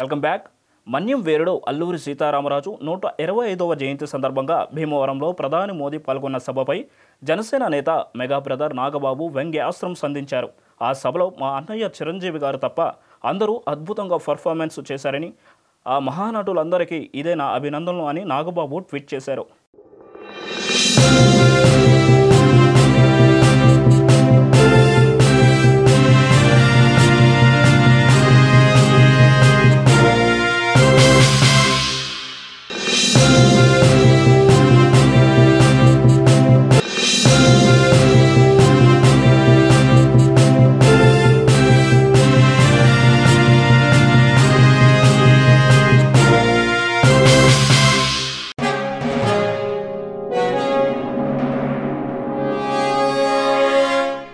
Welcome back. Manyam వేరుడు అల్లూరి సీతారామ రాజు 125వ జయంతి సందర్భంగా భీమవరంలో ప్రధాని మోదీ పాల్గొన్న సభపై జనసేన నేత మెగా బ్రదర్ నాగబాబు వ్యంగ్యాస్త్రం సంధించారు. ఆ సభలో మా అన్నయ్య చిరంజీవి గారు తప్ప అందరూ అద్భుతంగా పర్ఫార్మెన్స్ చేశారని, ఆ మహానటులందరికీ ఇదే నా అభినందనలు అని నాగబాబు ట్వీట్ చేశారు.